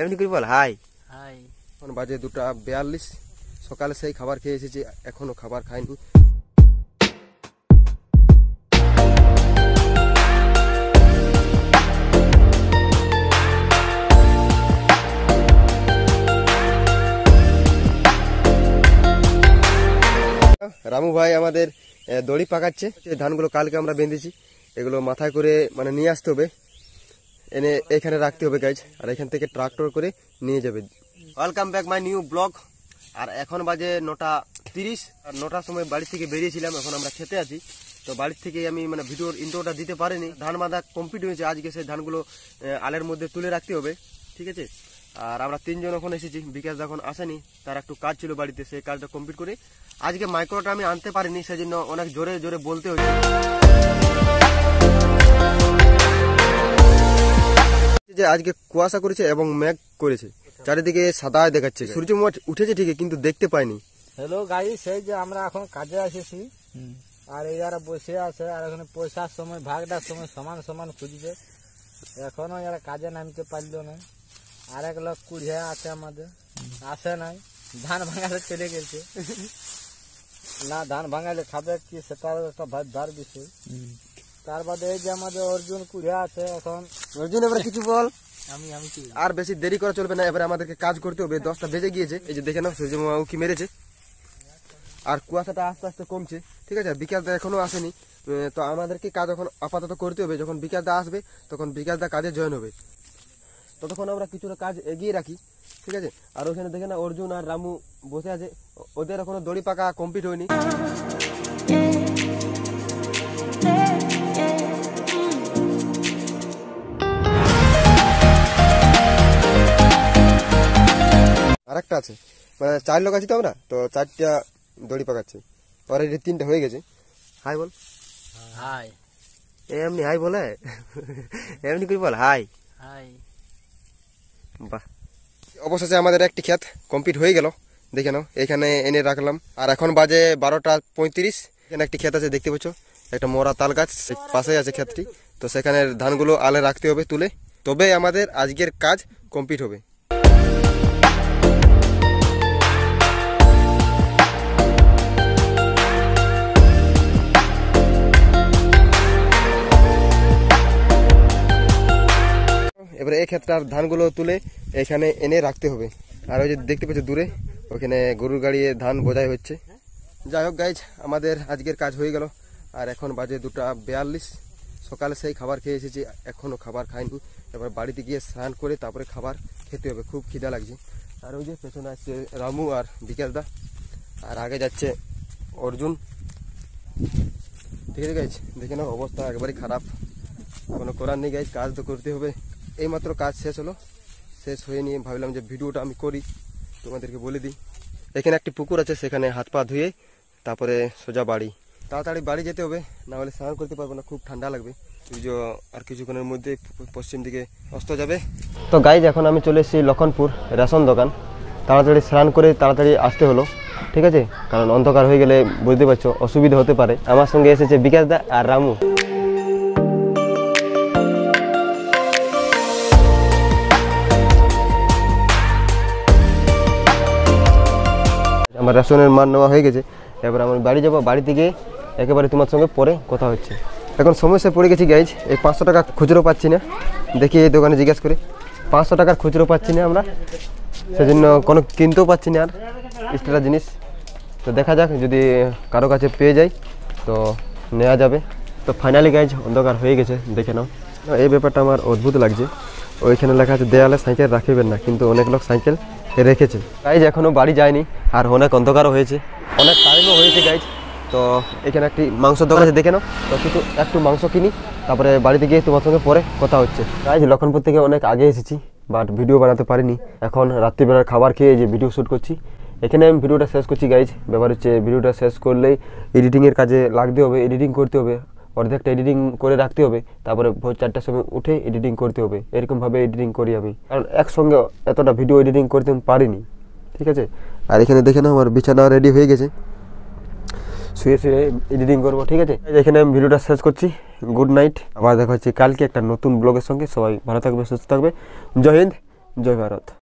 এমনি করে বল high high. এখন বাজে 2:42, সকালে সেই খাবার খেয়ে এসেছি, এখনো খাবার খাইনি। রামু ভাই আমাদের দড়ি পাকাচ্ছে, ধানগুলো কালকে আমরা বেঁধেছি, এগুলো মাথায় করে মানে নিয়ে আসতে হবে, এনে এখানে রাখতে হবে গাইজ, আর এখান থেকে ট্রাক্টর করে নিয়ে যাবে। Welcome back my new blog. আর এখন বাজে 9:30, আর 9টার সময় বাড়ি থেকে বেরিয়েছিলাম, এখন আমরা খেতে আছি। তো বাড়ির থেকে আমি মানে ভিডিওর ইন্ট্রোটা দিতে পারিনি, ধান বাঁধা কমপ্লিট হয়েছে, আজকে সেই ধানগুলো আলের মধ্যে তুলে রাখতে হবে, ঠিক আছে। আর আমরা তিনজন এখন এসেছি, বিকাশ যখন আসেনি, তার একটু কাজ ছিল বাড়িতে, সেই কাজটা কমপ্লিট করে আজকে মাইক্রোটা আমি আনতে পারিনি, সেজন্য অনেক জোরে জোরে বলতে হয়েছে। যে আজকে কুয়াশা করেছে এবং মেঘ করেছে, চারিদিকে সাদা দেখাচ্ছে, সূর্য উঠেছে ঠিকই কিন্তু দেখতে পাইনি। হ্যালো গাইস, সেই যে আমরা এখন কাজে আসেছি, আর এই যারা বসে আছে, আর এখন পয়সার সময় ভাগটার সময় সমান সমান খুঁজছে, এখনো যারা কাজে নামতে পারলো না। আর এক লোক কুড়িয়া আছে আমাদের, আসে নাই, ধান ভাঙালে চলে গেছে, না ধান ভাঙালে খাবে কি সেটার একটা ভার বিষয়। তার বাদে এই যে আমাদের অর্জুন কুড়িয়া আছে এখন। অর্জুন এবার কিছু বল। আমি কি আর বেশি দেরি করা চলবে না, এবার আমাদেরকে কাজ করতে হবে, 10টা বেজে গিয়েছে। এই যে দেখে নাও সূর্য মামাও কি মেরেছে, আর কুয়াশাটা আস্তে আস্তে কমছে, ঠিক আছে। বিকাশদা এখনো আসেনি, তো আমাদেরকে কাজ এখন আপাতত করতে হবে, যখন বিকাশদা আসবে তখন বিকাশদা কাজে জয়েন হবে, ততক্ষণ আমরা কিছুটা কাজ এগিয়ে রাখি, ঠিক আছে। আর ওখানে দেখে না অর্জুন আর রামু বসে আছে, ওদের এখনো দড়ি পাকা কমপ্লিট হয়নি। আরেকটা আছে, মানে 4 লোক আছি তো আমরা, তো 4টা দড়ি পাকাচ্ছি, পরে 3টা হয়ে গেছে। হাই বল। হাই। এমনি হাই বলে, এমনি করে বল হাই হাই। বাহ, অবশেষে আমাদের একটি ক্ষেত কমপ্লিট হয়ে গেল, দেখে নাও, এখানে এনে রাখলাম। আর এখন বাজে 12:35, এখানে একটি ক্ষেত আছে দেখতে পাচ্ছ, একটা মোরা তাল গাছ পাশে আছে ক্ষেতটি, তো সেখানে ধানগুলো আলে রাখতে হবে তুলে, তবে আমাদের আজকের কাজ কমপ্লিট হবে। এবারে এই ক্ষেতটার ধানগুলো তুলে এখানে এনে রাখতে হবে। আর ওই যে দেখতে পাচ্ছ দূরে ওখানে গরুর গাড়িয়ে ধান বোঝাই হচ্ছে। যাই হোক গাইজ, আমাদের আজকের কাজ হয়ে গেল, আর এখন বাজে 2:42, সকালে সেই খাবার খেয়ে এসেছি, এখনও খাবার খাইনি, এবার বাড়িতে গিয়ে স্নান করে তারপরে খাবার খেতে হবে, খুব খিদা লাগছে। আর ওই যে পেছনে আসছে রামু আর বিকাশদা, আর আগে যাচ্ছে অর্জুন, ঠিক আছে গাইজ। দেখে নাও অবস্থা একবারই খারাপ, কোনো করার নেই গাইজ, কাজ তো করতে হবে। এইমাত্র কাজ শেষ হলো, শেষ হয়ে নিয়ে ভাবলাম যে ভিডিওটা আমি করি, তোমাদেরকে বলে দিই। এখানে একটি পুকুর আছে, সেখানে হাত পা ধুয়ে তারপরে সোজা বাড়ি, তাড়াতাড়ি বাড়ি যেতে হবে, না হলে স্নান করতে পারবো না, খুব ঠান্ডা লাগবে। সূর্য আর কিছুক্ষণের মধ্যে পশ্চিম দিকে অস্ত যাবে। তো গাইজ এখন আমি চলে এসেছি লক্ষণপুর রেশন দোকান, তাড়াতাড়ি স্নান করে তাড়াতাড়ি আসতে হলো, ঠিক আছে, কারণ অন্ধকার হয়ে গেলে বুঝতে পারছো অসুবিধা হতে পারে। আমার সঙ্গে এসেছে বিকাশদা আর রামু। আমার রেশনের মান নেওয়া হয়ে গেছে, এবার আমি বাড়ি যাবো, বাড়িতে গিয়ে একেবারে তোমার সঙ্গে পরে কথা হচ্ছে। এখন সমস্যায় পড়ে গেছি গাইজ, এই 500 টাকা খুচরো পাচ্ছি না, দেখি এই দোকানে জিজ্ঞেস করে, 500 টাকার খুচরো পাচ্ছি না আমরা, সেজন্য কোনো কিনতেও পাচ্ছি না আর এক্সট্রা জিনিস। তো দেখা যাক, যদি কারো কাছে পেয়ে যাই তো নেওয়া যাবে। তো ফাইনালি গাইজ অন্ধকার হয়ে গেছে, দেখে নাও। এই ব্যাপারটা আমার অদ্ভুত লাগছে, ওইখানে লেখা আছে দেয়ালে সাইকেল রাখিবেন না, কিন্তু অনেক লোক সাইকেল রেখেছে। গাইজ এখনও বাড়ি যায়নি, আর অনেক অন্ধকারও হয়েছে, অনেক টাইমও হয়েছে গাইজ। তো এখানে একটি মাংস দোকান আছে, দেখে নাও, তো কিন্তু একটু মাংস কিনি, তারপরে বাড়িতে গিয়ে তোমার সঙ্গে পরে কথা হচ্ছে। গাইজ লক্ষণপুর থেকে অনেক আগে এসেছি, বাট ভিডিও বানাতে পারিনি, এখন রাত্রিবেলার খাবার খেয়ে যে ভিডিও শ্যুট করছি, এখানে আমি ভিডিওটা শেষ করছি গাইজ। ব্যাপার হচ্ছে ভিডিওটা শেষ করলেই এডিটিংয়ের কাজে লাগতে হবে, এডিটিং করতে হবে, অর্ধেকটা এডিটিং করে রাখতে হবে, তারপরে ভোর 4টার সময় উঠে এডিটিং করতে হবে, এরকমভাবে এডিটিং করি আমি, কারণ একসঙ্গে এতটা ভিডিও এডিটিং করতে পারিনি, ঠিক আছে। আর এখানে দেখে নাও আমার বিছানা রেডি হয়ে গেছে, শুয়ে শুয়ে এডিটিং করবো, ঠিক আছে। এখানে আমি ভিডিওটা শেষ করছি, গুড নাইট, আবার দেখা হচ্ছে কালকে একটা নতুন ব্লগের সঙ্গে। সবাই ভালো থাকবে, সুস্থ থাকবে, জয় হিন্দ, জয় ভারত।